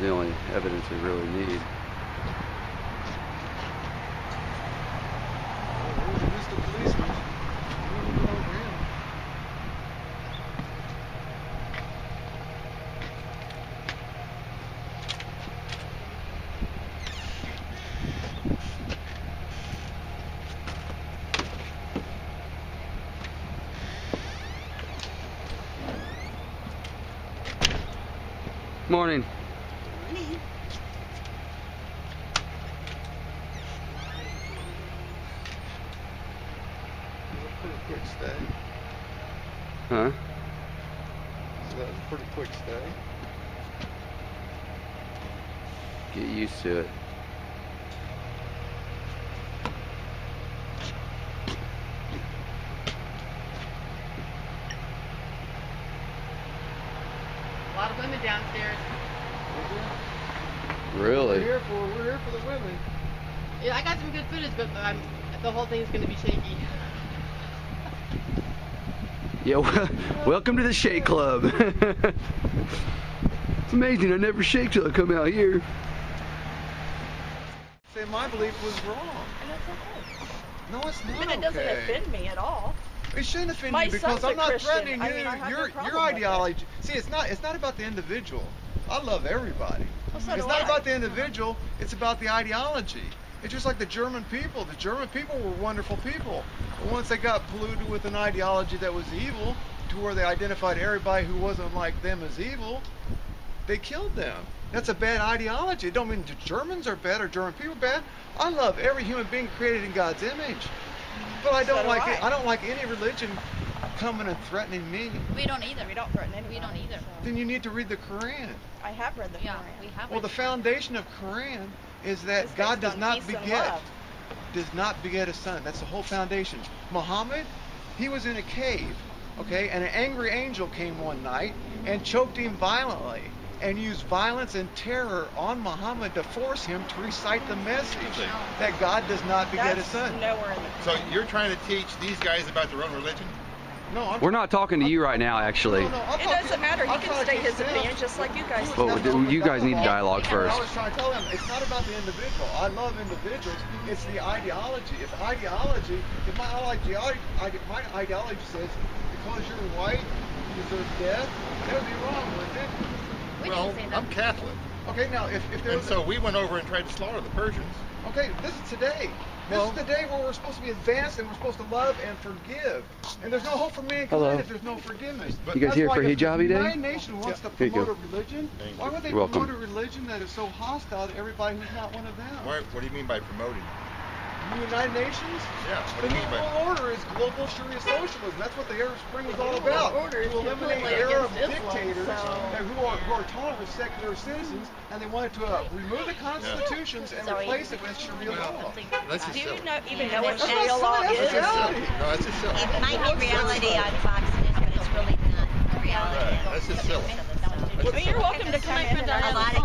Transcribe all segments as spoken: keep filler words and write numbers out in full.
the only evidence we really need. Morning. Morning. It was a pretty quick stay. Huh? So that was a pretty quick stay. Get used to it. A lot of women downstairs. Really? We're here for, we're here for the women. Yeah, I got some good footage, but I'm, the whole thing's going to be shaky. Yo, welcome to the Shake Club. It's amazing, I never shake till I come out here. Say my belief was wrong. And that's okay. No, it's not. I mean, it doesn't okay. offend me at all. It shouldn't offend you because I'm not Christian. threatening you. I mean, I your no your ideology. See, it's not it's not about the individual. I love everybody. Well, so it's not I. about the individual. It's about the ideology. It's just like the German people. The German people were wonderful people. But once they got polluted with an ideology that was evil, to where they identified everybody who wasn't like them as evil, they killed them. That's a bad ideology. It don't mean the Germans are bad or German people are bad. I love every human being created in God's image. But I don't so do like I. it. I don't like any religion coming and threatening me. We don't either. We don't threaten anyone. We don't either. Then you need to read the Quran. I have read the Quran. Yeah, we have. Well, the foundation of Quran is that it's God does not beget, does not beget a son. That's the whole foundation. Muhammad, he was in a cave, okay, and an angry angel came one night and choked him violently and used violence and terror on Muhammad to force him to recite the message that God does not beget That's a son. Nowhere in the so you're trying to teach these guys about their own religion? No, I'm we're not talking to I'm, you right now, actually. No, no, it doesn't matter. He can state his opinion just like you guys do. Well, you guys need dialogue first. I was trying to tell him, it's not about the individual. I love individuals. It's the ideology. It's ideology. If my ideology, my ideology says, because you're white, you deserve death, that would be wrong, wouldn't it? Well, I'm Catholic. Okay, now if, if there and was so a, we went over and tried to slaughter the Persians. Okay, this is today. This well, is the day where we're supposed to be advanced and we're supposed to love and forgive. And there's no hope for mankind Hello. if there's no forgiveness. But you guys here for Hijab Day? My nation wants yeah. to promote a religion. Thank why would they Welcome. promote a religion that is so hostile to everybody who's not one of them? Why, what do you mean by promoting? The United Nations? Yeah. What the do you mean by that? The New World Order is global Sharia socialism. That's what the Arab Spring was all about. Order to eliminate Arab dictators so. who, are, who are tolerant secular citizens, and they wanted to uh, remove the constitutions yeah. and Sorry. replace it with Sharia law. That's just do you know, even know what Sharia law is? That's reality. No, that's just silly. It might be reality on Fox News, but it's really not reality. Right. That's just silly. Well, I mean, you're welcome to come in. A lot of A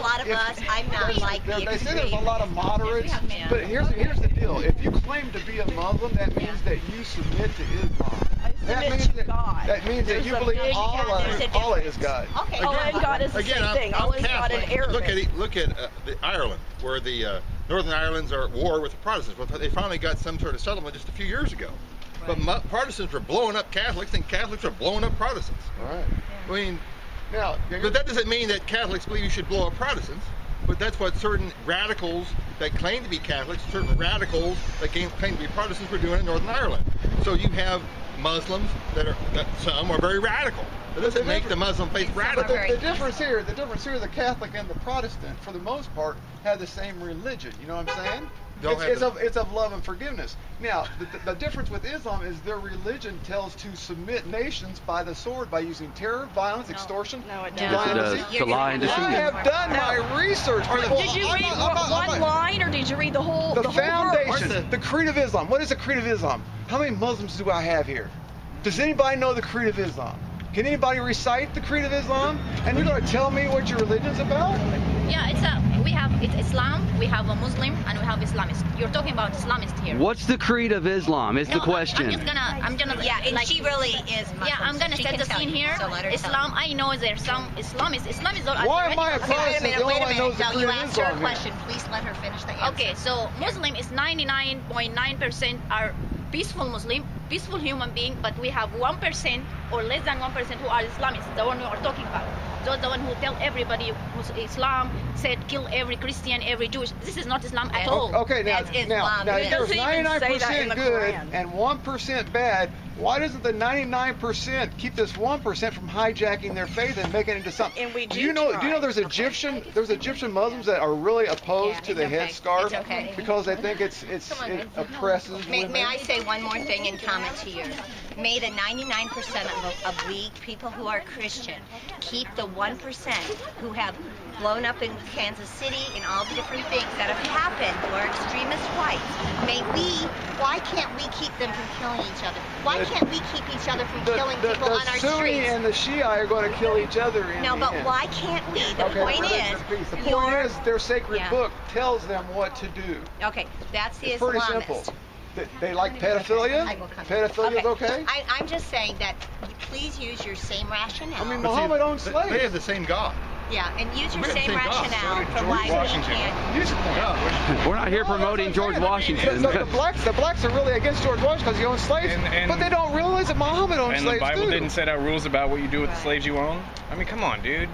lot of if, us, I'm not like you. They say there's a lot of moderates, but here's, here's the deal. If you claim to be a Muslim, that means yeah. that you submit to Islam. That means that, that means there's that you believe big, Allah, yeah, Allah is God. Okay. Again, Allah and God is the again, same I'm, thing. I'm Allah is God in Arabic. Look at, look at uh, the Ireland, where the uh, Northern Irelands are at war with the Protestants. Well, they finally got some sort of settlement just a few years ago. Right. But Protestants were blowing up Catholics, and Catholics are blowing up Protestants. All right. Yeah. I mean, Now, but that doesn't mean that Catholics believe you should blow up Protestants, but that's what certain radicals that claim to be Catholics, certain radicals that claim to be Protestants were doing in Northern Ireland. So you have Muslims that are, that some are very radical. It doesn't make the Muslim faith radical. The, the difference here, the difference here, the Catholic and the Protestant, for the most part, have the same religion, you know what I'm saying? It's, it's, of, it's of love and forgiveness. Now, the, the difference with Islam is their religion tells to submit nations by the sword by using terror, violence, no. extortion. No, it doesn't. Yes, to lie and deceive. I have done no. my research. People. Did you I'm read not, one, not, one line, or did you read the whole? The, the whole foundation, world? the creed of Islam. What is the creed of Islam? How many Muslims do I have here? Does anybody know the creed of Islam? Can anybody recite the creed of Islam? And you're going to tell me what your religion's about? Yeah, it's a we have. It's Islam, we have a Muslim, and we have Islamist. You're talking about Islamist here. What's the creed of Islam is no, the question. I'm just gonna, I'm gonna, yeah, and like, she really is Muslim. Yeah, I'm gonna she set the scene you, here. So Islam, I know there's some Islamists. Islam is not. Why am I a Protestant? Okay, wait a minute, wait a minute. You answer her question. Please let her finish the answer. Okay, so Muslim is ninety-nine point nine percent are peaceful Muslim, peaceful human being, but we have one percent or less than one percent who are Islamists, the one we are talking about. Those the one who tell everybody who's Islam, said kill every Christian, every Jewish. This is not Islam at all. Okay, now, now, now if there's ninety-nine percent good and one percent bad, why doesn't the ninety-nine percent keep this one percent from hijacking their faith and making it into something? And we do, do you know? Try. Do you know there's Egyptian okay. there's Egyptian Muslims that are really opposed yeah, to the okay. headscarf okay. because they think it's it's on, it oppresses. May, may I say one more thing in comment to you? May the ninety-nine percent of, of we people who are Christian keep the one percent who have blown up in Kansas City and all the different things that have happened who are extremist whites. May we? Why can't we keep them from killing each other? Why can't we keep each other from the, killing the, people the on our Sunni streets? The Sunni and the Shia are going to kill each other. In no, but end. Why can't we? The okay, point is, peace. The point is, their sacred yeah. book tells them what to do. Okay, that's the it's Islamist. Pretty simple. They, they like pedophilia? Pedophilia is okay? okay? I, I'm just saying that please use your same rationale. I mean, Muhammad owned slaves. They have the same God. Yeah, and use your same rationale for why we can't. Use it. We're not here promoting George Washington. So the blacks, the blacks are really against George Washington because he owned slaves, and, and but they don't realize that Muhammad owned slaves too. And the Bible didn't set out rules about what you do with the slaves you own. I mean, come on, dude.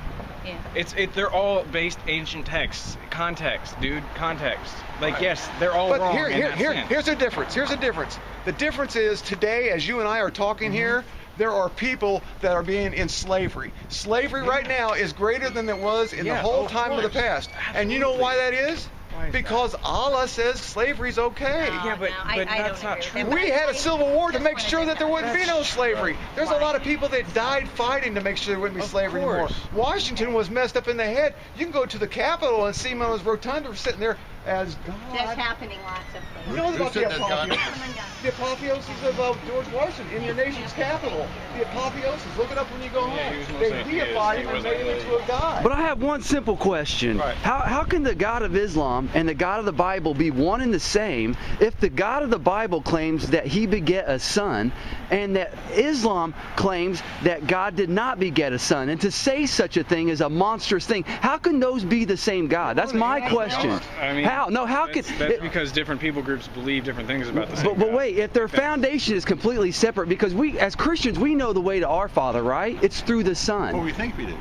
Yeah. It's it. They're all based ancient texts, context, dude, context. Like yes, they're all but wrong. Here, here, in that here, sense. Here's the difference. Here's the difference. The difference is today, as you and I are talking mm-hmm. here. There are people that are being in slavery. Slavery right now is greater than it was in yeah, the whole of time course. Of the past. Absolutely. And you know why that is? Why is because that? Allah says slavery's okay. No, yeah, but, no, but I, that's I not true. We had a civil war to make sure that there wouldn't be no slavery. There's a lot of people that died fighting to make sure there wouldn't be of slavery course. Anymore. Washington was messed up in the head. You can go to the Capitol and see Mel's Rotunda sitting there as God. That's happening lots of things. You know about the apotheosis? The apotheosis of uh, George Washington in your nation's capital. The apotheosis. Look it up when you go home. Yeah, they deified him and made him into a god. But I have one simple question. Right. How, how can the God of Islam and the God of the Bible be one and the same if the God of the Bible claims that he beget a son and that Islam claims that God did not beget a son? And to say such a thing is a monstrous thing. How can those be the same God? That's my question. I mean, how? No, how that's, could... That's it, because different people groups believe different things about the same but, but wait, if their foundation is completely separate, because we, as Christians, we know the way to our Father, right? It's through the Son. Well, we think we do.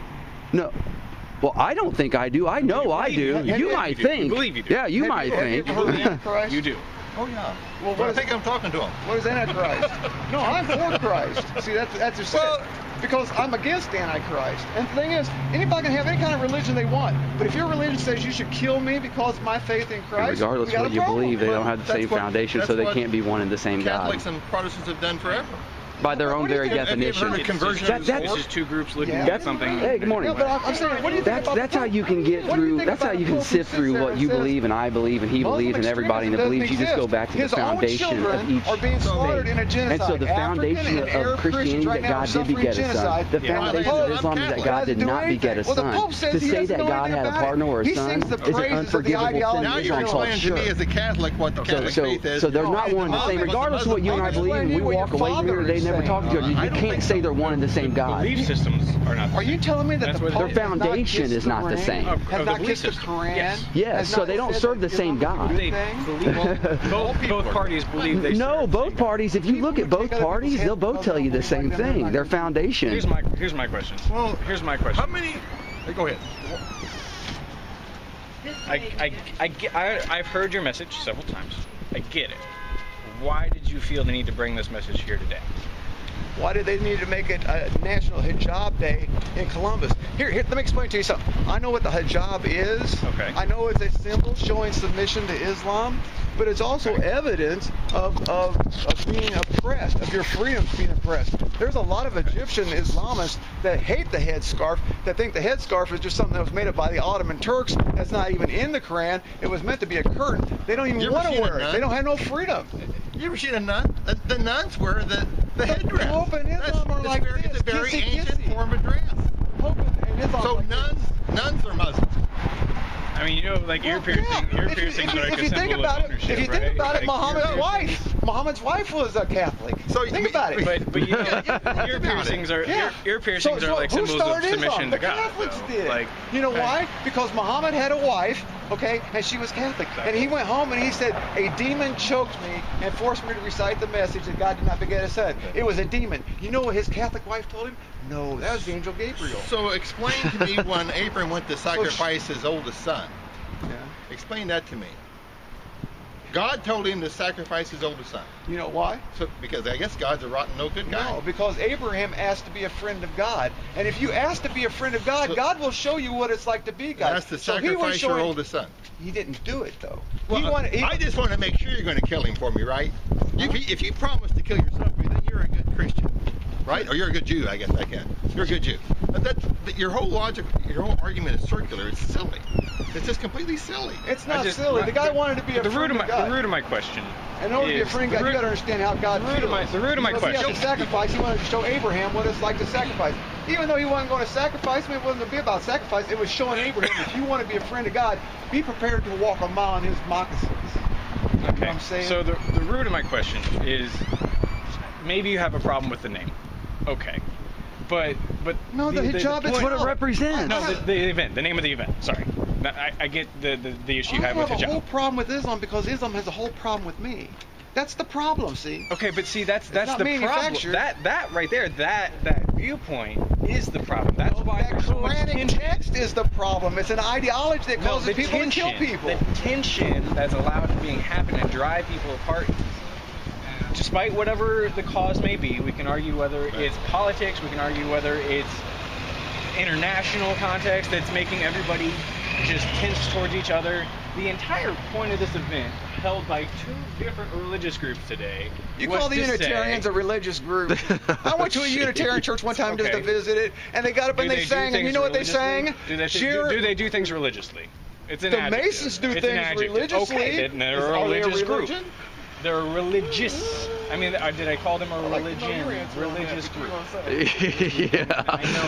No. Well, I don't think I do. I know I do. You, you, you might you do. think. You believe you do. Yeah, you have might you, think. You, you do. Oh, yeah. Well, what I think it? I'm talking to him. What is Antichrist? No, I'm for Christ. See, that's, that's your well, because I'm against Antichrist. And the thing is, anybody can have any kind of religion they want. But if your religion says you should kill me because of my faith in Christ, and regardless of what you believe, they don't have the same what, foundation, so they can't be one and the same Catholics God. Catholics and Protestants have done forever. By their own very definition. That, that's just two groups looking yeah. at something. Hey, good morning. No, but I'm sorry, what do you think that's that's how you can get through, that's how you can sift through what you believe and I believe and he believes and everybody in the beliefs. You just go back to the foundation of each faith. And so the foundation of Christianity that God did beget a son, the foundation of Islam is that God did not beget a son. To say that God had a partner or a son is an unforgivable sin in Islam called shirk. So they're not one and the same. Regardless of what you and I believe and we walk away from here today, never talked to you. You I can't say so. They're one and the same the God. Belief systems are not the are same. You telling me that the their foundation is not the same? Have not kissed the Quran? Yes. Yes, so they don't serve the same God. They believe both, both parties believe they No, both parties. If you look at both parties, they'll both tell you the same thing. Their foundation. Here's my here's my question. Well, here's my question. How many? Go ahead. I I I I've heard your message several times. I get it. Why did you feel the need to bring this message here today? Why did they need to make it a National Hijab Day in Columbus? Here, here, let me explain to you something. I know what the hijab is. Okay. I know it's a symbol showing submission to Islam, but it's also okay. evidence of, of, of being oppressed, of your freedoms being oppressed. There's a lot of Egyptian Islamists that hate the headscarf, that think the headscarf is just something that was made up by the Ottoman Turks, that's not even in the Quran. It was meant to be a curtain. They don't even want to wear it. They don't have no freedom. You ever seen a nun? The, the nuns wear the, the headdress. Pope and Islam are like very, this. It's a very kissy, ancient kissy. Form of dress. Pope and Islam so like nuns, nuns are Muslims. I mean, you know, like well, ear piercing, yeah. ear piercing. If you, if you, if you think about it, if you right? think about it, like Muhammad's wife, Muhammad's wife was a Catholic. So think we, about it. But, but you know, ear piercings are yeah. ear, ear piercings so, so are like symbols of submission to God. The Catholics did. Like, you know why? Because Muhammad had a wife. Okay, and she was Catholic. Exactly. And he went home and he said, a demon choked me and forced me to recite the message that God did not beget his son. It was a demon. You know what his Catholic wife told him? No, that was the angel Gabriel. So explain to me when Abram went to sacrifice his oldest son. Yeah. Explain that to me. God told him to sacrifice his oldest son. You know why? So, because I guess God's a rotten, no good guy. No, because Abraham asked to be a friend of God. And if you ask to be a friend of God, so, God will show you what it's like to be God. That's to so sacrifice showing, your oldest son. He didn't do it, though. Well, he wanted, he, I just want to make sure you're going to kill him for me, right? You, if you promise to kill your son for me, then you're a good Christian, right? Or you're a good Jew, I guess I can. You're a good Jew. But that, that, your whole logic, your whole argument is circular. It's silly. It's just completely silly. It's not just, silly. The guy wanted to be a the friend root of, my, of God. The root of my question. In order to be a friend of God, you got to understand how God feels. The root of my, the root of my question. He had to sacrifice. He wanted to show Abraham what it's like to sacrifice. Even though he wasn't going to sacrifice, I mean, it wasn't going to be about sacrifice. It was showing Abraham, if you want to be a friend of God, be prepared to walk a mile in his moccasins. Okay. You know what I'm saying? So the, the root of my question is, maybe you have a problem with the name. Okay. But, but no, the, the hijab is what it represents. No, the, the event, the name of the event. Sorry, I, I get the the, the issue you have with hijab. I have a whole problem with Islam because Islam has a whole problem with me. That's the problem. See. Okay, but see, that's that's the problem. That that right there, that that viewpoint is the problem. That's no, why that Quranic text is the problem. It's an ideology that causes no, people tension, to kill people. The tension that's allowed to being happen and drive people apart. Despite whatever the cause may be, we can argue whether it's politics, we can argue whether it's international context that's making everybody just tense towards each other. The entire point of this event, held by two different religious groups today, you call the Unitarians say, a religious group? I went to a Unitarian church one time okay. just to visit it, and they got up do and they, they sang, and you know what they sang? Do they, do, do they do things religiously? It's an the adjective. Masons do it's things religiously. Okay, they're a religious group. They're religious. I mean, did I call them a religion? Religious group. Yeah.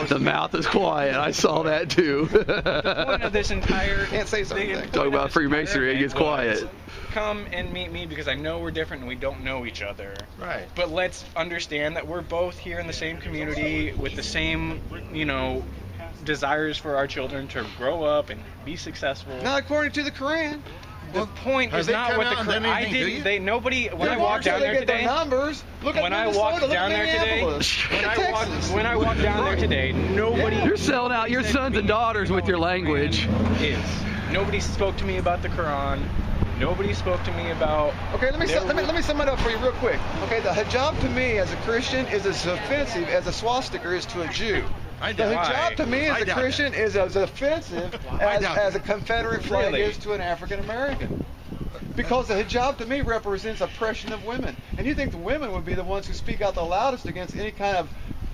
The mouth is quiet. I saw that too. The point of this entire can't say something. Talk about Freemasonry, it gets quiet. Come and meet me because I know we're different and we don't know each other. Right. But let's understand that we're both here in the same community with the same, you know, desires for our children to grow up and be successful. Not according to the Quran. The point is not what the Quran. I didn't. They nobody. When I walked down there today, numbers. Look at when I walked down there today. When I walked. When I walked down there today, nobody. You're selling out your sons and daughters with your language. Is nobody spoke to me about the Quran. Nobody spoke to me about. Okay, let me sum, let me let me sum it up for you real quick. Okay, the hijab to me as a Christian is as offensive as a swastika is to a Jew. I the hijab to me as a Christian is as offensive as, as a Confederate flag really? is to an African American. Because the hijab to me represents oppression of women. And you think the women would be the ones who speak out the loudest against any kind of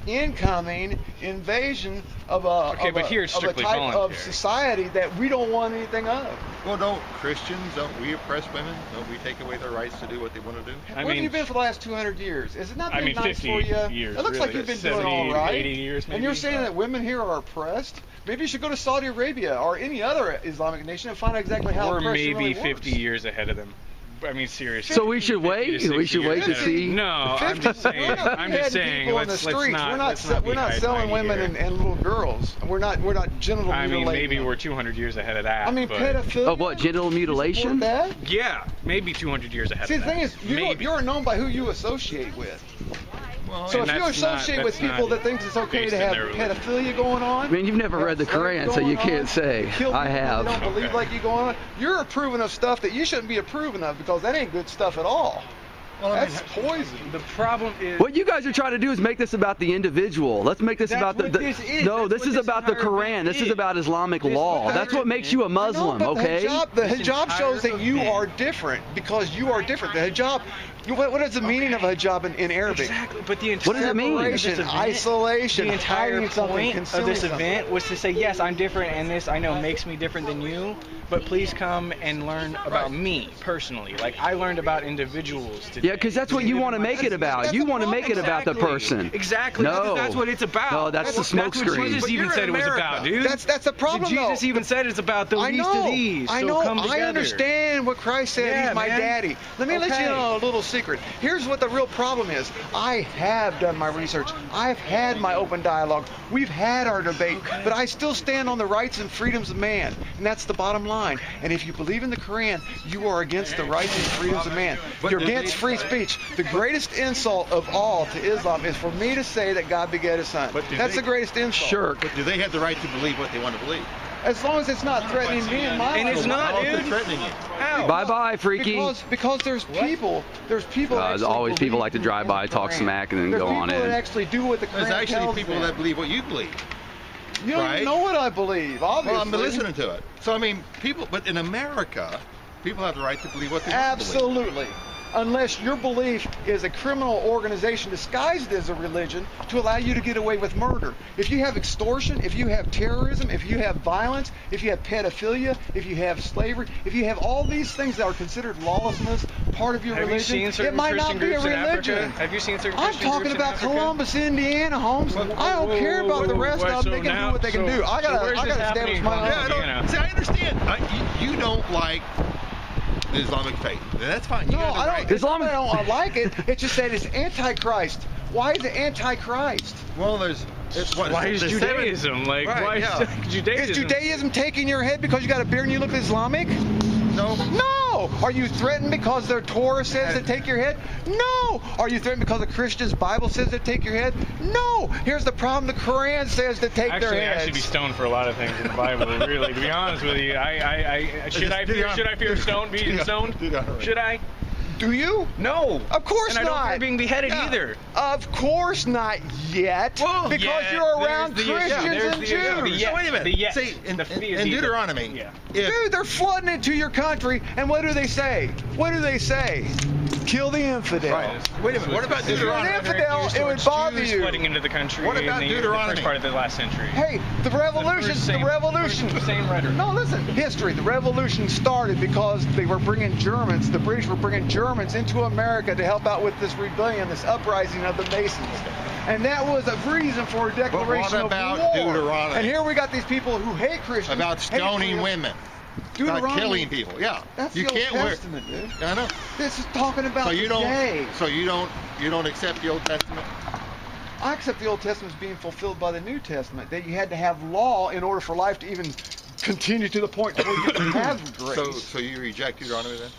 incoming invasion of a, okay, of but a, here it's of a type voluntary. of society that we don't want anything of. Well, don't Christians, don't we oppress women? Don't we take away their rights to do what they want to do? I Where mean, have you been for the last two hundred years? Has it not been I mean, nice for you? Years, it looks really. like you've been seventy, doing all right. eighty years maybe, and you're saying uh, that women here are oppressed? Maybe you should go to Saudi Arabia or any other Islamic nation and find out exactly how oppression really works. Or maybe fifty years ahead of them. I mean, seriously. So we should wait? We should wait to see? No, I'm just saying. I'm just saying. Let's, let's not. We're not, se we're not selling women and, and little girls. We're not. We're not genital mutilation. I mean, maybe them. we're two hundred years ahead of that. I mean, pedophilia. Of what? Genital mutilation? That? Yeah, maybe two hundred years ahead. See, of that. See, the thing is, you know, you're known by who you associate with. Well, so if you associate not, with people that think it's okay to have pedophilia going on, I mean, you've never read the Quran, so you can't on, say I have. Don't okay. believe like you going on. You're approving of stuff that you shouldn't be approving of because that ain't good stuff at all. Well, that's I mean, poison. The problem is what you guys are trying to do is make this about the individual. Let's make this about the, the this is. no. That's this is this about the Quran. This is about Islamic this law. That's what makes you a Muslim. Know, okay. The hijab, the hijab shows that you man. are different because you are different. The hijab. What, what is the meaning okay. of hijab in, in Arabic? Exactly. But the entire what does it mean? Event, isolation. The entire point of this event something. was to say, yes, I'm different, and this I know makes me different than you. but please come and learn about me personally. Like, I learned about individuals today. Yeah, because that's what you want to make it about. You want to make it about the person. Exactly. No. That's what it's about. No, that's the smokescreen. Jesus even said it was about, dude. That's that's the problem, though. Jesus even said it's about the least of these. I know. I understand what Christ said. He's my daddy. Let me let you know a little secret. Here's what the real problem is. I have done my research. I've had my open dialogue. We've had our debate. But I still stand on the rights and freedoms of man. And that's the bottom line. And if you believe in the Quran, you are against the rights and freedoms of man. You're against free speech. The greatest insult of all to Islam is for me to say that God begat his son. That's the greatest insult. Sure. But do they have the right to believe what they want to believe? As long as it's not threatening me and my life. And it's not, dude. Threatening you. Bye-bye, freaky. Because, because there's people, there's people uh, there's always people like to drive by, talk smack, and then there's go on in. There's people that actually do what the Quran tells them. There's actually people that believe what you believe. You don't right? know what I believe, obviously. Well, I'm listening to it. So, I mean, people, but in America, people have the right to believe what they Absolutely. want to believe. Absolutely. Unless your belief is a criminal organization disguised as a religion to allow you to get away with murder. If you have extortion, if you have terrorism, if you have violence, if you have pedophilia, if you have slavery, if you have all these things that are considered lawlessness, part of your have religion, you it might Christian not be a religion. Have you seen certain I'm Christian talking about in Columbus, Indiana, Holmes. Well, well, I don't well, care about well, the rest well, of them. So they can now, do what they so, can do. I gotta, so I gotta establish my own. Yeah, I see, I understand. I, you, you don't like the Islamic faith. That's fine. You no, I don't, right. Islamic. I don't like it. It's just that it's anti-Christ. Why is it anti-Christ? Well, there's... It's, what, why is Judaism? Seven, like, right, why yeah. is Judaism? Is Judaism taking your head because you got a beard and you look Islamic? No. No! Are you threatened because their Torah says to take your head? No! Are you threatened because the Christian's Bible says to take your head? No! Here's the problem, the Quran says to take actually, their heads. I should be stoned for a lot of things in the Bible, really. To be honest with you, I, I, I, should, I fear, should I fear stoned, being stoned? Should I? Do you? No. Of course not. And I don't fear being beheaded yeah. either. Of course not yet. Well, because yet, you're around the, Christians yeah, and the, Jews. The, the, so wait a minute. The yet, See, in, the, in, in Deuteronomy. Yeah. If, Dude, they're flooding into your country, and what do they say? What do they say? Kill the infidel. Right. Wait a minute. What about Deuteronomy? If you're an infidel, it would bother Jews you. Flooding into the country. What about in the, Deuteronomy? The first part of the last century. Hey, the revolution. The, same, the revolution. The same rhetoric. No, listen. History. The revolution started because they were bringing Germans. The British were bringing Germans. Germans into America to help out with this rebellion, this uprising of the Masons. And that was a reason for a declaration of war. But what about Deuteronomy? And here we got these people who hate Christians. About stoning women. Deuteronomy. About killing people, yeah. That's the Old Testament, dude. I know. This is talking about today. So you don't, you don't accept the Old Testament? I accept the Old Testament as being fulfilled by the New Testament, that you had to have law in order for life to even continue to the point where you can have grace. So, so you reject Deuteronomy then?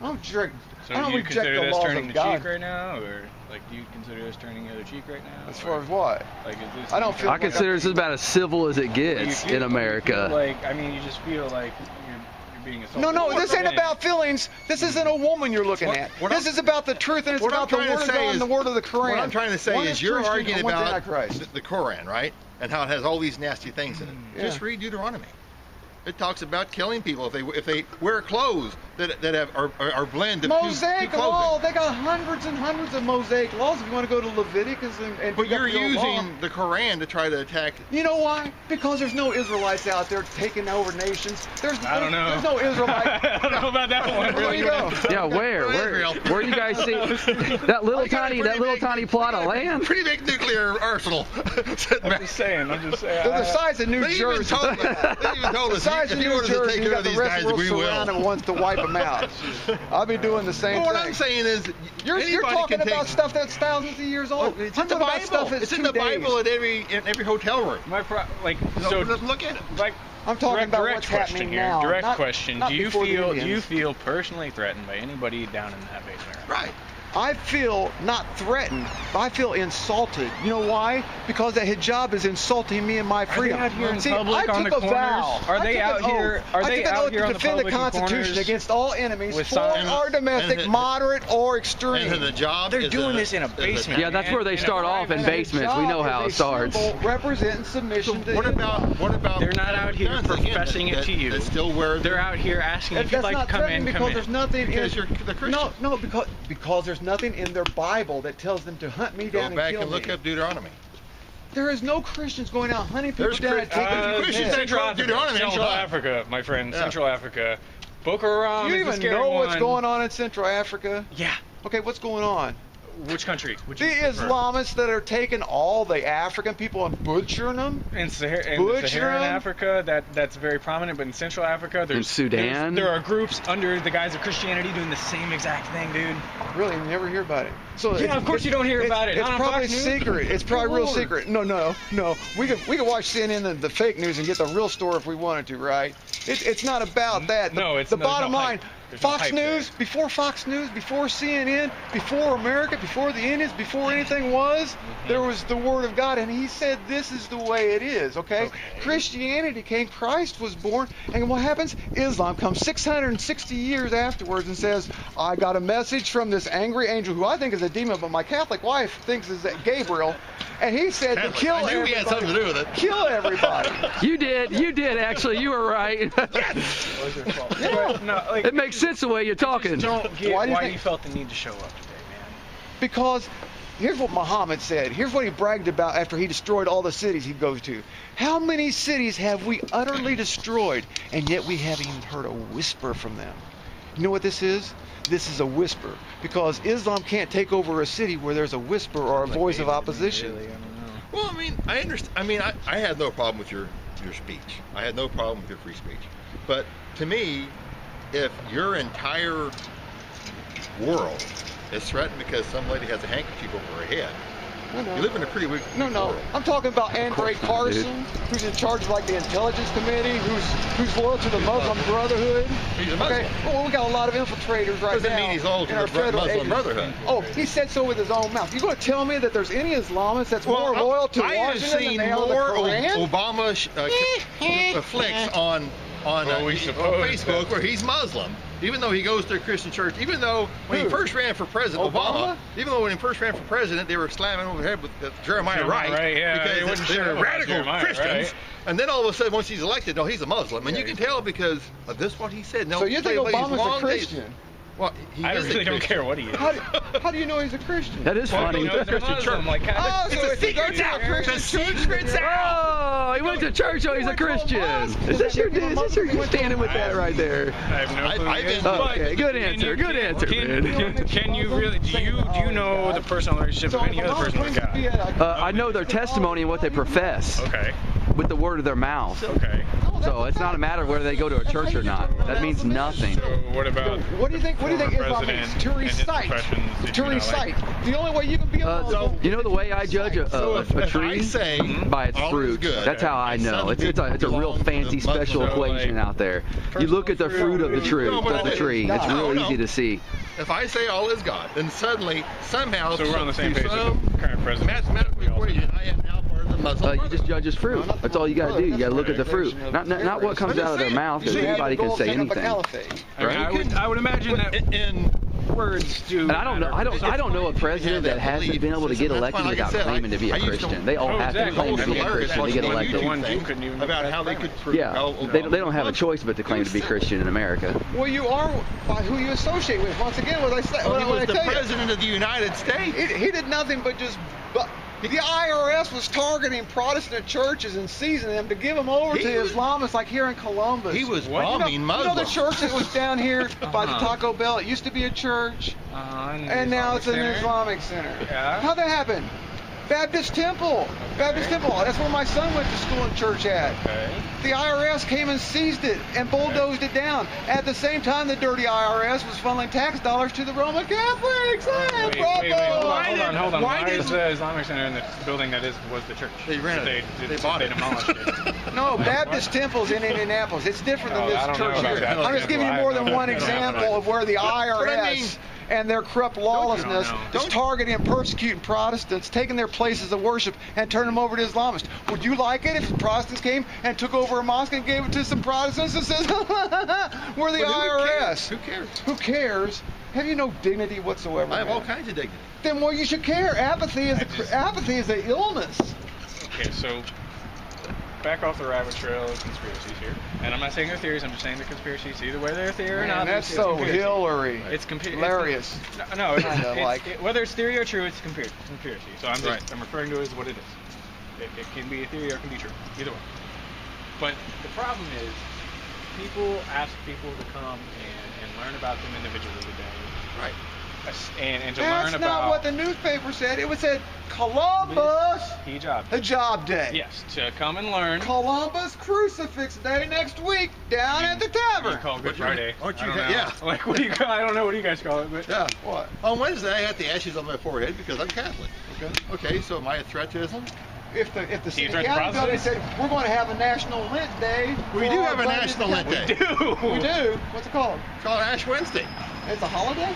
I don't reject. So do you consider this turning the cheek right now, or like do you consider this turning the other cheek right now? As far as what? Like, is this? I don't feel. I consider this about as civil as it gets in America. Like, I mean, you just feel like you're, you're being assaulted. No, no, this ain't about feelings. This isn't a woman you're looking at. This is about the truth, and it's about the word of God and the word of the Quran. What I'm trying to say is you're arguing about the Quran, right? And how it has all these nasty things in it. Just read Deuteronomy. It talks about killing people if they if they wear clothes that that have are, are blend of mosaic law. They got hundreds and hundreds of mosaic laws. If you want to go to Leviticus and, and but you're using the Quran to try to attack. You know why? Because there's no Israelites out there taking over nations. There's I don't know. There's no Israelites. I don't know about that one. Where you go? Yeah, where where where do you guys see that little tiny that little tiny plot of land? Pretty big nuclear arsenal. I'm just saying. I'm just saying. They're the size of New Jersey. They even told us. If you were to take care of these guys, we will. And wants to wipe them out. I'll be doing the same well, thing. What I'm saying is, you're, you're talking about stuff that's thousands of years old. Well, it's in the Bible. It's in the Bible at every in every hotel room. My pro like so. so look at it. Like, I'm talking direct, about direct what's question here. Now. Direct not, question. Not do you feel do you feel personally threatened by anybody down in that basement? Right. I feel not threatened, but I feel insulted. You know why? Because that hijab is insulting me and my freedom. Are they out here in See, public I on the corners? Are they out here? Are they out here on the public corners? I took an oath to defend the Constitution against all enemies, foreign or domestic, moderate or extreme. And the job They're doing a, this in a basement. Yeah, that's where they start off in basements. We know how it starts. Representing submission. So what about what about? They're not out here professing it to you. Still where they're out here asking if you'd like to come in, come in. Because there's nothing. Because you're the Christian. No, no, because because there's nothing in their Bible that tells them to hunt me down and kill me. Go back and look up Deuteronomy. There is no Christians going out hunting people down and taking uh, Christians. Yeah. Central, Africa, Dude, Central, Central Africa, my friend. Yeah. Central Africa. Boko Haram. Do you even know one. what's going on in Central Africa? Yeah. Okay, what's going on? Which country? Would you the prefer? Islamists that are taking all the African people and butchering them. In, Sahara, in butchering Saharan Africa, that that's very prominent. But in Central Africa, there's in Sudan, there's, there are groups under the guise of Christianity doing the same exact thing, dude. Really, you never hear about it. So yeah, of course you don't hear about it. It's probably secret. It's probably real secret. No, no, no. We could we could watch C N N and the fake news and get the real story if we wanted to, right? It, it's not about that. The, no, it's the no, bottom no line. Hype. There's Fox no News, there. before Fox News, before C N N, before America, before the Indians, before anything was, there was the Word of God, and He said this is the way it is, okay? okay. Christianity came, Christ was born, and what happens? Islam comes six hundred sixty years afterwards and says, I got a message from this angry angel who I think is a demon, but my Catholic wife thinks is Gabriel, and he said Catholic. to kill I knew everybody. We had something to do with it. Kill everybody. You did. You did, actually. You were right. Yes. It was your fault. Yeah. No, like, it makes sense the way you're talking. Don't get why, do you, why you felt the need to show up today, man. Because here's what Muhammad said. Here's what he bragged about after he destroyed all the cities he goes to. How many cities have we utterly destroyed, and yet we haven't even heard a whisper from them? You know what this is? This is a whisper, because Islam can't take over a city where there's a whisper or a like voice of opposition. Really, I don't know. Well, I mean, I understand. I mean, I, I had no problem with your your speech. I had no problem with your free speech. But to me, if your entire world is threatened because some lady has a handkerchief over her head, no, no. you live in a pretty weak no, no. world. I'm talking about Andre Carson, who's in charge of like the Intelligence Committee, who's who's loyal to the he's Muslim Muslim Brotherhood. He's a Muslim. Okay, well, we got a lot of infiltrators right Doesn't now. Doesn't mean he's all to the Muslim agency. Brotherhood. Oh, he said so with his own mouth. You gonna tell me that there's any Islamists that's well, more I'm, loyal to I Washington than they are the Quran? Ob Obama uh, flicks on. On, well, a, we on Facebook, where he's Muslim, even though he goes to a Christian church, even though when Who? he first ran for president, Obama? Obama, even though when he first ran for president, they were slamming over the head with uh, Jeremiah, Jeremiah Wright, right, yeah, because they they're radical Jeremiah, Christians, right? And then all of a sudden, once he's elected, no, he's a Muslim, and yeah, you can tell because of this what he said. No, so you think Obama's a Christian? Days. Well, he I really don't care what he is. How do, how do you know he's a Christian? That is well, funny. You know, Christian church. Like, oh, so it's a secret out. The secret's out. Oh, he went to church. Oh, he's a Christian. Is this your? Is this your? You're standing with that right there. I have no clue. Oh, okay, good answer. Good answer, man. Can you really? Do you do you know the personal relationship of any other person with God? Uh, I know their testimony and what they profess. Okay. With the word of their mouth. Okay. So it's not a matter of whether they go to a church or not. That means nothing. So what about? What do you think? What do you think Islam means? To recite. To recite. Like. The only way you can be a uh, so You know the way I judge a, a, a, a tree? Say, by its fruit. Good. That's how I know. It's, it's, a, it's a real fancy special equation out there. You look at the fruit of the tree. Of the tree. It's real easy to see. If I say all is God, then suddenly, somehow, so we're on the same page. Current mathematical equation, I am now part of the Muslim. You just judge his fruit. That's all you got to do. You got to look at the fruit. Not not, not what comes out of their mouth, because anybody can say anything. Right? I would imagine that. In words, do and I don't know. I don't. I don't know a president that hasn't been able to get elected without claiming to be a Christian. They all have to claim to be a Christian to get elected. About how they could. Yeah, they they don't have a choice but to claim to be Christian in America. Well, you are by who you associate with. Once again, what I said. He was the president of the United States. He did nothing but just. The I R S was targeting Protestant churches and seizing them to give them over he to was, Islamists, like here in Columbus. He was bombing you know, Muslims. You know the church that was down here by the Taco Bell? It used to be a church, uh, and now Islamic it's an center. Islamic center. Yeah. How'd that happen? Baptist Temple. Okay. Baptist Temple. That's where my son went to school and church at. Okay. The I R S came and seized it and bulldozed it down. At the same time, the dirty I R S was funneling tax dollars to the Roman Catholics. Hey, wait, bravo! Wait, wait, hold on, hold on, hold on. Why, Why is the Islamic Center in the building that is was the church? They rented it. They, they, they bought they it. Demolished it. No, Baptist Temple's in Indianapolis. It's different no, than this church here. That. I'm just giving you more than one example of where the I R S and their corrupt lawlessness is targeting and persecuting Protestants, taking their places of worship and turning them over to Islamists. Would you like it if the Protestants came and took over a mosque and gave it to some Protestants and says, we're the I R S? Who cares? Who cares? Who cares? Have you no dignity whatsoever? I have man? all kinds of dignity. Then, well, you should care. Apathy is, a, just... apathy is an illness. Okay, so back off the rabbit trail of conspiracies here. And I'm not saying they're theories, I'm just saying they're conspiracies. Either way, they're a theory or not. That's so Hillary. It's hilarious. It's, no, no it's, it's, like. it, whether it's theory or true, it's conspiracy. So I'm just, right. I'm referring to it as what it is. It, it can be a theory or it can be true. Either way. But the problem is, people ask people to come and, and learn about them individually today. Right. And, and to That's learn about... That's not what the newspaper said. It was said Columbus... Hijab. Hijab Day. Yes, to come and learn. Columbus Crucifix Day next week down at the tavern. You call it Good Friday. Aren't you? Yeah. Like, what do you? I don't know what you guys call it, but... Yeah. What? On Wednesday, I got the ashes on my forehead because I'm Catholic. Okay. Okay, so am I a threat to Islam? If the, if the city council the said, we're going to have a National Lent Day... We do have a National Lent Day. We do. We do. What's it called? It's called Ash Wednesday. It's a holiday?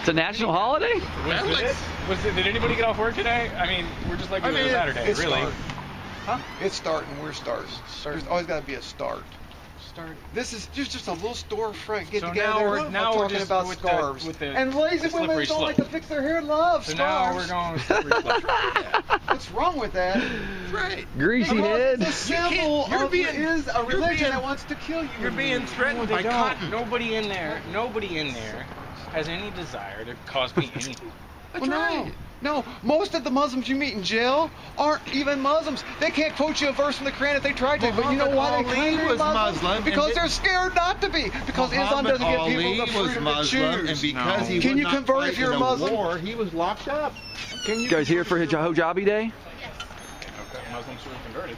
It's a national holiday? Was, was, it, was it, did anybody get off work today? I mean, we're just like we I mean, Saturday, it's really. Start. Huh? It's starting, we're starting. Start. There's always got to be a start. Start. This is just, just a little storefront get so together. Now we're, now we're talking just about with scarves. The, with the, and lazy the women don't slope. like to fix their hair, love so scarves. Now we're going with slippery slope. Yeah. What's wrong with that? That's right. Greasy because head. The symbol you of being, is a religion being, that wants to kill you. You're being threatened no, by don't. cotton. Nobody in there. Nobody in there. has any desire to cause me anything. Well, no, no. Most of the Muslims you meet in jail aren't even Muslims. They can't quote you a verse from the Quran if they tried to, Muhammad but you know why Ali they claim was Muslim? Muslim because they... they're scared not to be. Because Muhammad Islam doesn't Ali give people the freedom was Muslim, to choose. And because no. he Can you convert if you're a Muslim? War, he was locked up. Can you, you guys here for Hijabi Day? Yes. Okay, Muslims were converted.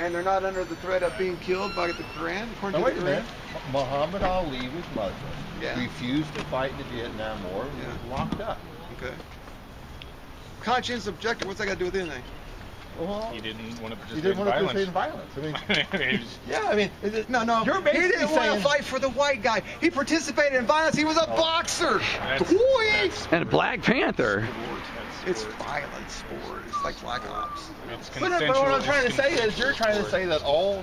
And they're not under the threat of being killed by the Quran? According no, to the Quran? Minute. Muhammad Ali was Muslim. Yeah. Refused to fight in the Vietnam War. He yeah. was locked up. Okay. Conscience objective. What's that got to do with anything? Well, he didn't want to participate, he didn't want to participate in violence. I mean, I mean yeah, I mean, it, no, no. You're he didn't want to fight for the white guy. He participated in violence. He was a oh, boxer. That's, that's and a Black Panther. It's violent sport. It's like Black Ops. It's but, but what I'm trying to say is you're trying to say that all,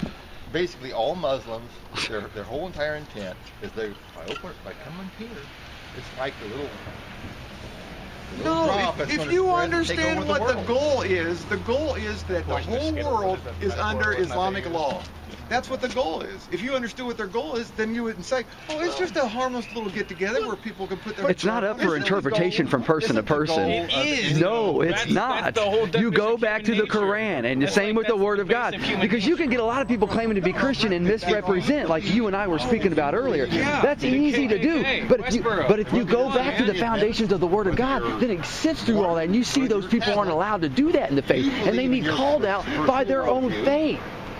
basically all Muslims, their, their whole entire intent is they, by, open, by coming here, it's like the little... The little no, if, if you understand what the, the goal is, the goal is that the whole world is under Islamic law. That's what the goal is. If you understood what their goal is, then you wouldn't say, oh, it's just a harmless little get-together where people can put their... It's not up for interpretation from person to person. It is. No, it's not. You go back to the Quran, and the same with the Word of God. Because you can get a lot of people claiming to be Christian and misrepresent, like you and I were speaking about earlier. That's easy to do. But if you, but if you go back to the foundations of the Word of God, then it sifts through all that, and you see those people aren't allowed to do that in the faith, and they need called out by their own faith.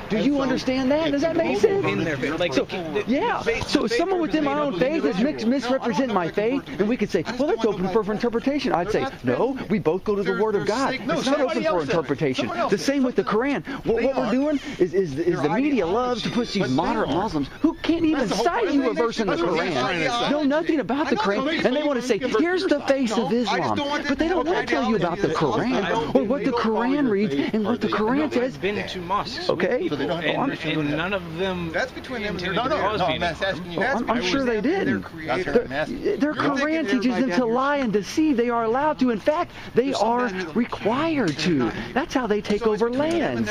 Do you so understand that? Does that make sense? In there, like, so, yeah. So if someone within my own faith is mis misrepresenting my faith, then we could say, well, that's open for interpretation. I'd say, no, we both go to the Word of God. It's not open for interpretation. The same with the Quran. What, what we're doing is, is, is the media loves to push these moderate Muslims who can't even cite you a verse in the Quran, know nothing about the Quran, and they want to say, here's the face of Islam. But they don't want to tell you about the Quran or what the Quran reads and what the Quran says. Been to mosques. Okay. And, and none of them. That's between them. No, no, no. no I'm, asking you. Oh, I'm, I'm sure they did. Their, their Quran teaches them to lie and deceive. They are allowed to. In fact, they are required to. That's how they take so over lands.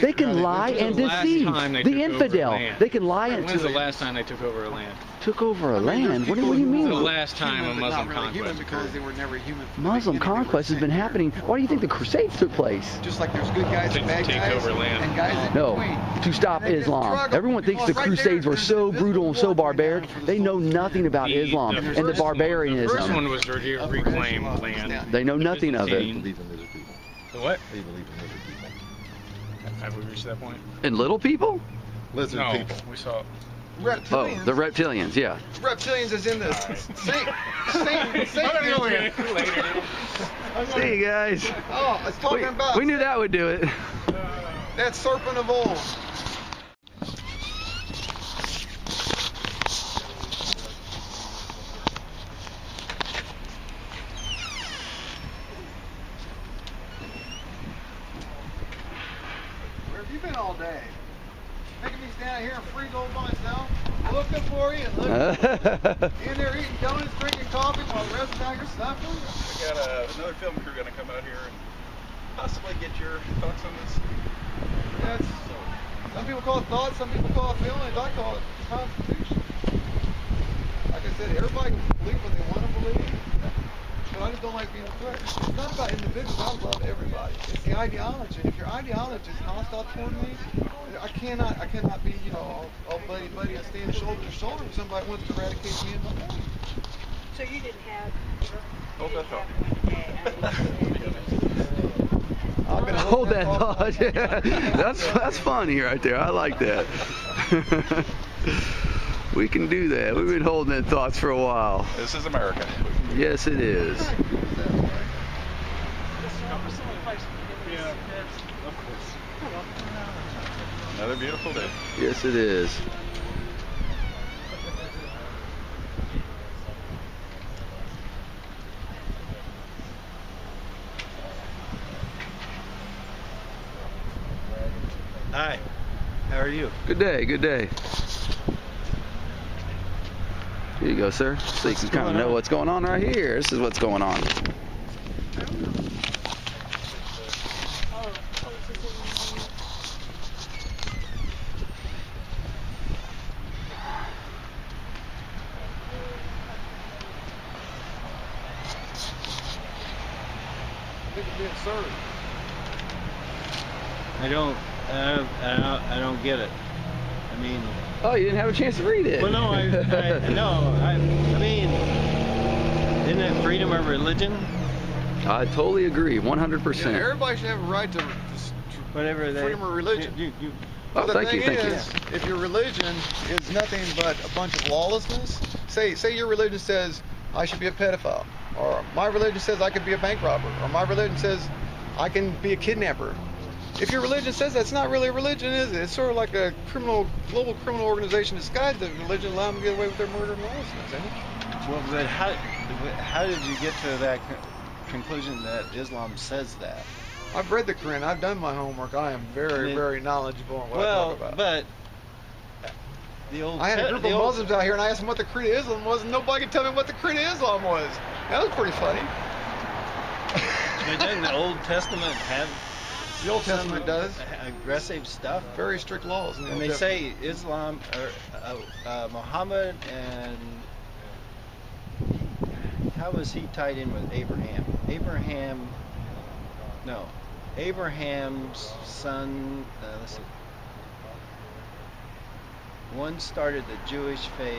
They can lie and deceive. The infidel. They can lie and. When's the last time they took over a land? Took over a I mean, land? What do, what do you mean? The last time human, a Muslim really conquest because they were never human. Muslim conquest has been happening. Why do you think the Crusades took place? Just like there's good guys and bad guys over land. And guys in no, between. to stop Islam. Everyone thinks the Crusades were so brutal and so barbaric. They know nothing about the, Islam the and the barbarianism. One, the first one was to reclaim land. They know the nothing of it. They believe in lizard people. The what? They believe in lizard people. Have we reached that point? In little people? Lizard no, people. We saw. Reptilians. Oh, the reptilians, yeah. Reptilians is in the same, same, same. See you guys. Oh, it's talking we, about. We knew that would do it. That serpent of old. Where have you been all day? Making me stand out here in freeze old myself, looking for you and looking for you. In there eating donuts, drinking coffee while the rest of out here suffering. We got uh, another film crew going to come out here and possibly get your thoughts on this. That's, some people call it thoughts, some people call it feelings, I call it constitution. Like I said, everybody can believe what they want to believe. But I just don't like being threatened. It's not about individuals. I love everybody. It's the ideology. If your ideology is hostile toward me, I cannot, I cannot be, you know, all, all buddy buddy. I stand shoulder to shoulder if somebody wants to eradicate me in my family. So you didn't have. You didn't have I've been hold that thought. Yeah, that's that's funny right there. I like that. We can do that. We've been holding in thoughts for a while. This is America. Yes, it is. Another beautiful day. Yes, it is. Hi. How are you? Good day. Good day. Here you go, sir. So you can kind of know what's going on right here. This is what's going on. I don't, I don't, I don't, I don't get it. I mean. Oh, you didn't have a chance to read it. Well, no, I, I no, I, I mean, isn't that freedom of religion? I totally agree, one hundred percent. Yeah, everybody should have a right to, to, to whatever that, freedom of religion. You, you, you. Oh, well, thank you, thank you. The thing is, if your religion is nothing but a bunch of lawlessness, say, say your religion says I should be a pedophile, or my religion says I could be a bank robber, or my religion says I can be a kidnapper. If your religion says that's not really a religion, is it? It's sort of like a criminal, global criminal organization disguised as religion, allowing them to get away with their murder and lawlessness, isn't it? Well, but how, how did you get to that conclusion that Islam says that? I've read the Quran. I've done my homework. I am very, I mean, very knowledgeable on what well, I talk about. Well, but the old... I had a group of Muslims out here, and I asked them what the creed of Islam was, and nobody could tell me what the creed of Islam was. That was pretty funny. But doesn't the Old Testament have... The Old Testament does aggressive stuff, very strict laws, and they say Islam or uh, uh, Muhammad, and how was he tied in with Abraham? Abraham, no, Abraham's son. Uh, let's see. One started the Jewish faith.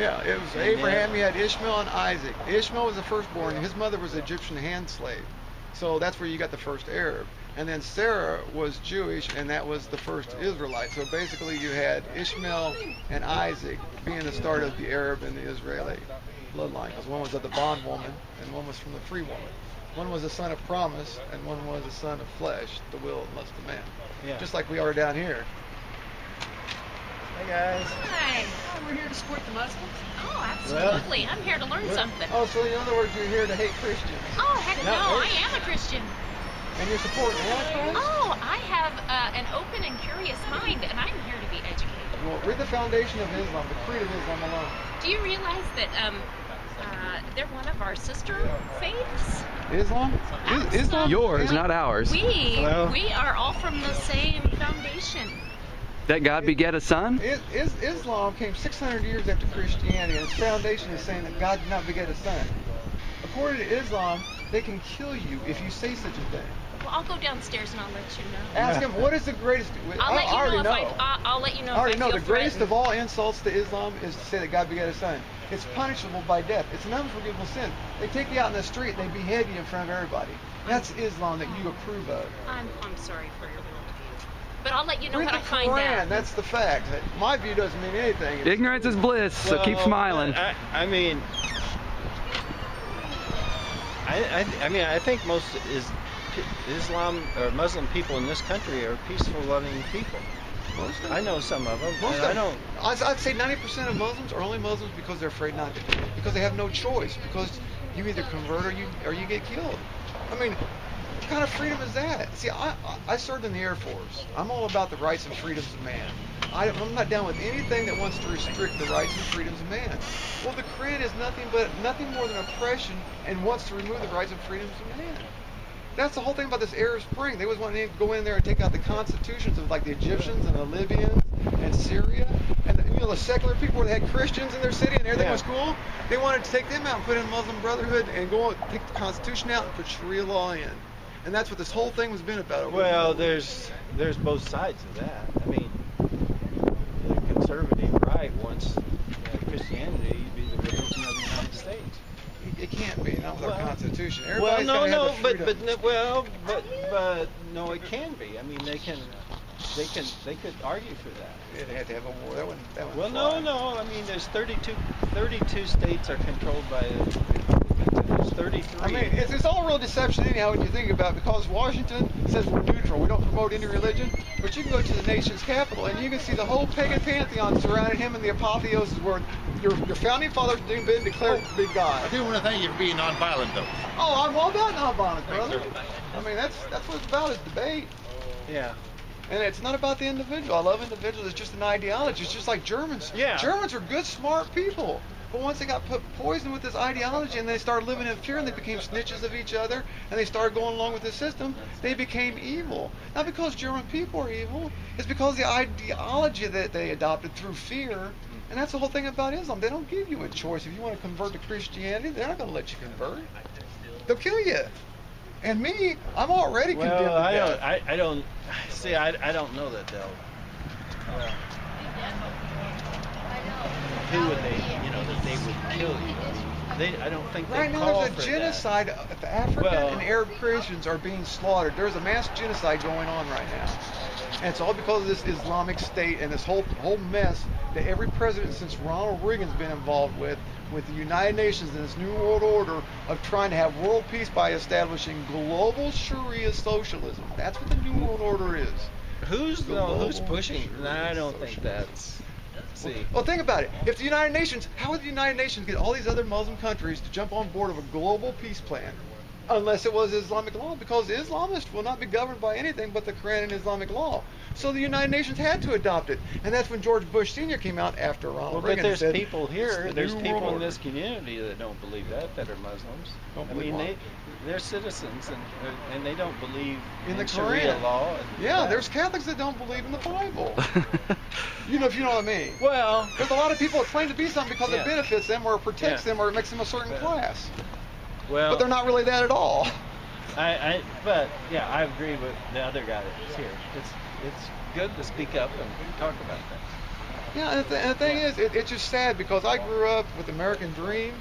Yeah, it was Abraham. He had Ishmael and Isaac. Ishmael was the firstborn. His mother was an Egyptian hand slave, so that's where you got the first Arab. And then Sarah was Jewish, and that was the first Israelite. So basically you had Ishmael and Isaac being the start of the Arab and the Israeli bloodline. Because one was of the bondwoman, and one was from the free woman. One was the son of promise, and one was the son of flesh, the will and lust of man. Yeah. Just like we are down here. Hey, guys. Hi. Oh, we're here to support the Muslims? Oh, absolutely. Well, I'm here to learn well, something. Oh, so in other words, you're here to hate Christians. Oh, heck no, no I am a Christian. And you're supporting what? Oh, I have uh, an open and curious mind, and I'm here to be educated. Well, we're the foundation of Islam, the creed of Islam alone. Do you realize that um, uh, they're one of our sister faiths? Islam? Absolutely. Islam? Yours, not ours. We, we are all from the same foundation. That God begat a son? Is, is, Islam came six hundred years after Christianity, and its foundation is saying that God did not beget a son. According to Islam, they can kill you if you say such a thing. Well, I'll go downstairs and I'll let you know. Ask him, what is the greatest... I'll let you know. I'll let you know. I already know. The greatest of all insults to Islam is to say that God begat a son. It's punishable by death. It's an unforgivable sin. They take you out in the street and they behead you in front of everybody. That's Islam that you approve of. I'm, I'm sorry for your worldview. But I'll let you know what I find out. That's the fact. My view doesn't mean anything. Ignorance is bliss, so keep smiling. I, I mean... I, I, I mean, I think most is Islam or Muslim people in this country are peaceful, loving people. Most of I know some of them. Most of I don't. I'd say ninety percent of Muslims are only Muslims because they're afraid not to, because they have no choice. Because you either convert or you or you get killed. I mean, what kind of freedom is that? See, I I served in the Air Force. I'm all about the rights and freedoms of man. I, I'm not down with anything that wants to restrict the rights and freedoms of man. Well, the creed is nothing but nothing more than oppression, and wants to remove the rights and freedoms of man. That's the whole thing about this Arab Spring. They was wanting to go in there and take out the constitutions of like the Egyptians and the Libyans and Syria, and the, you know, you know, the secular people where they had Christians in their city and everything yeah. was cool. They wanted to take them out and put in Muslim Brotherhood and go out, take the Constitution out and put Sharia law in. And that's what this whole thing has been about. Over well, the there's there's both sides of that. I mean, the conservative right wants uh, Christianity to be the religion of the United States. It can't be, not with well, our Constitution. Everybody's well, no, no, but but no, well, but but no, it can be. I mean, they can, they can, they could argue for that. Yeah, they had to have a war. That one, that one. Well, fly. no, no. I mean, there's thirty-two, thirty-two states are controlled by Republicans. There's thirty-three. I mean, it's, it's all real deception, anyhow. When you think about it, because Washington says we're neutral, we don't promote any religion. But you can go to the nation's capital, and you can see the whole pagan pantheon surrounding him, and the apotheosis where your your founding fathers didn't been declared to be God. I do want to thank you for being nonviolent, though. Oh, I'm all about nonviolent, brother. I mean, that's that's what it's about, is debate. Yeah. And it's not about the individual. I love individuals. It's just an ideology. It's just like Germans. Yeah. Germans are good, smart people. But once they got put poisoned with this ideology and they started living in fear and they became snitches of each other and they started going along with the system, they became evil. Not because German people are evil. It's because the ideology that they adopted through fear. And that's the whole thing about Islam. They don't give you a choice. If you want to convert to Christianity, they're not going to let you convert. They'll kill you. And me, I'm already well, condemned. I don't, I, I don't, see, I, I don't know that they'll, uh, who would they, you know, that they would kill you. They, I don't think they Right now there's a genocide. The African well, and Arab Christians are being slaughtered. There's a mass genocide going on right now. And it's all because of this Islamic State and this whole whole mess that every president since Ronald Reagan's been involved with, with the United Nations and this New World Order of trying to have world peace by establishing global Sharia socialism. That's what the New World Order is. Who's no, who's pushing? No, I don't socialism. think that's... See. Well, well, think about it. If the United Nations, how would the United Nations get all these other Muslim countries to jump on board of a global peace plan? Unless it was Islamic law, because Islamists will not be governed by anything but the Quran and Islamic law. So the United Nations had to adopt it, and that's when George Bush Senior came out after Ronald well, Reagan. But there's said, people here, the there's people order. in this community that don't believe that, that are Muslims. Don't I mean, they, they're citizens, and and they don't believe in, in the Sharia Quran. law. Yeah, that. There's Catholics that don't believe in the Bible. You know, if you know what I mean. Well, there's a lot of people that claim to be something because yeah. it benefits them or protects yeah. them or it makes them a certain but, class. Well, but they're not really that at all. I, I, but yeah, I agree with the other guy that's here. It's, it's good to speak up and talk about things. Yeah, and the, and the thing yeah. is, it, it's just sad because I grew up with the American dream,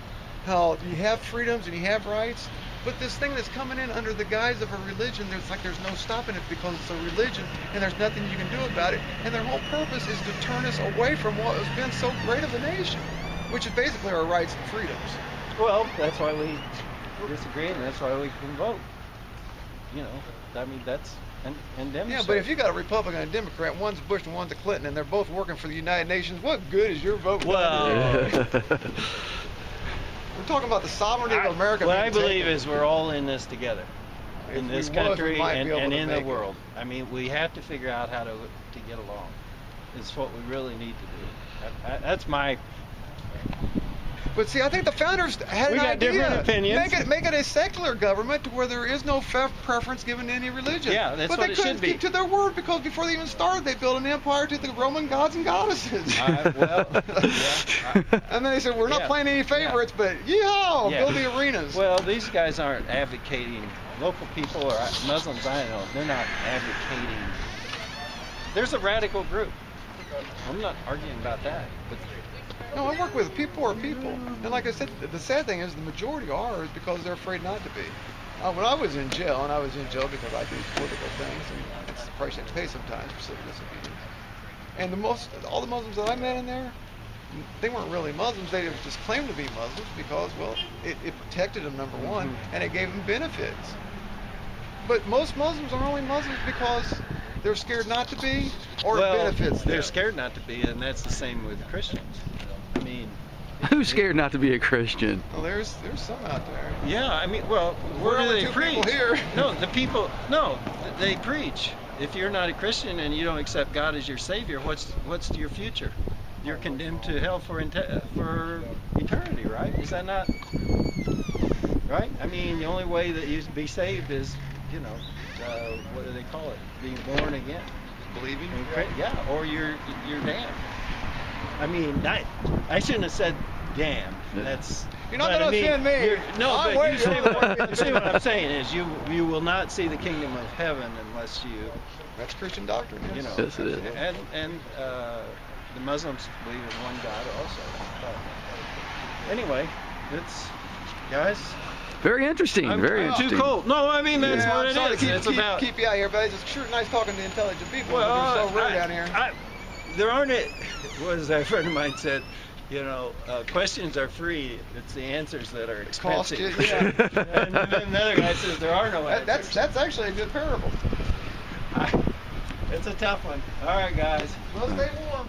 how you have freedoms and you have rights, but this thing that's coming in under the guise of a religion, there's like there's no stopping it because it's a religion and there's nothing you can do about it. And their whole purpose is to turn us away from what has been so great of a nation, which is basically our rights and freedoms. Well, that's why we disagree, and that's why we can vote. You know, I mean, that's and and them. Yeah, but if you got a Republican and a Democrat, one's Bush and one's a Clinton, and they're both working for the United Nations, what good is your vote? Well, we're talking about the sovereignty I, of America. What I believe is we're all in this together, if in this country was, and, and in the world. It. I mean, we have to figure out how to to get along. It's what we really need to do. I, I, that's my. But see, I think the founders had we an got idea. Different opinions. Make it make it a secular government to where there is no preference given to any religion. Yeah, that's but what it should be. But they couldn't keep to their word because before they even started, they built an empire to the Roman gods and goddesses. Uh, well, yeah, I, and then they said, we're yeah, not playing any favorites, yeah. but yeehaw, yeah. build the arenas. Well, these guys aren't advocating. Local people or Muslims I know, they're not advocating. There's a radical group. I'm not arguing about that. But no, I work with people are people. And like I said, the sad thing is the majority are is because they're afraid not to be. Uh, when I was in jail, and I was in jail because I do political things, and that's the price you have to pay sometimes for civil disobedience. And the most, all the Muslims that I met in there, they weren't really Muslims. They just claimed to be Muslims because, well, it, it protected them, number one, and it gave them benefits. But most Muslims are only Muslims because they're scared not to be or well, it benefits them. They're scared not to be, and that's the same with Christians. I mean, who's scared not to be a Christian? Well, there's there's some out there. Yeah, I mean, well, where do they preach? Here. No, the people. No, they preach. If you're not a Christian and you don't accept God as your Savior, what's what's your future? You're condemned to hell for for eternity, right? Is that not right? I mean, the only way that you be saved is, you know, uh, what do they call it? Being born again, believing. Yeah, or you're you're damned. I mean, I, I shouldn't have said damn. That's you're not going to offend me. You're, no, I'm but you see, what, you see what I'm saying is you you will not see the kingdom of heaven unless you. That's Christian doctrine. Yes. You know, yes, it is. And and uh, the Muslims believe in one God also. But anyway, it's guys. Very interesting. I'm, very oh, interesting. Too cold. No, I mean that's yeah, what I'm it is. Keep, it's keep, about keep you out here, but it's sure nice talking to intelligent people. Well, you're so rude I, down here. I, there aren't it. Was a friend of mine said. You know, uh, questions are free. It's the answers that are expensive. Cost, yeah. And then another guy says there are no that, answers. That's that's actually a good parable. I, it's a tough one. All right, guys. Well, stay warm.